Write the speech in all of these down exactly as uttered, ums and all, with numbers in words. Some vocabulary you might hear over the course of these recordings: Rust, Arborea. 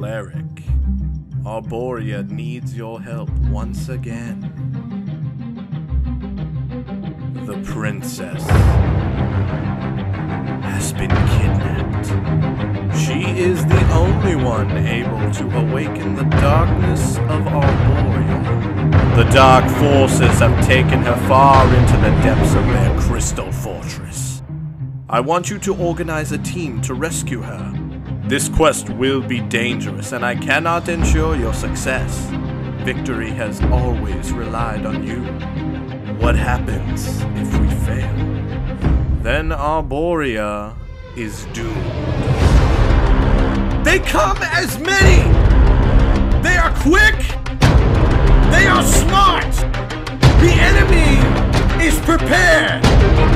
cleric. Arborea needs your help once again. The princess has been kidnapped. She is the only one able to awaken the darkness of Arborea. The dark forces have taken her far into the depths of their crystal fortress. I want you to organize a team to rescue her. This quest will be dangerous, and I cannot ensure your success. Victory has always relied on you. What happens if we fail? Then Arborea is doomed. They come as many! They are quick! They are smart! The enemy is prepared!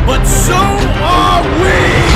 But so are we!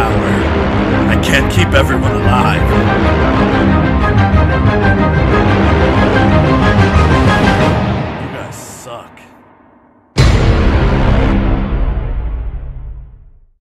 Power. I can't keep everyone alive. You guys suck.